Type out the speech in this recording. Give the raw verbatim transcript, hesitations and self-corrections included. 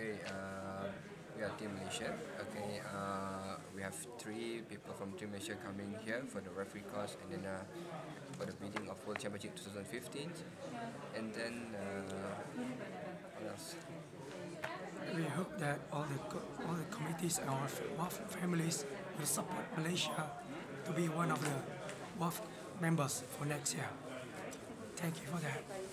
Okay, uh, we are Team Malaysia. Okay, uh, we have three people from Team Malaysia coming here for the referee course, and then uh, for the meeting of World Championship twenty fifteen. And then, uh, what else? We hope that all the all the committees and our W A F families will support Malaysia to be one of the W A F members for next year. Thank you for that.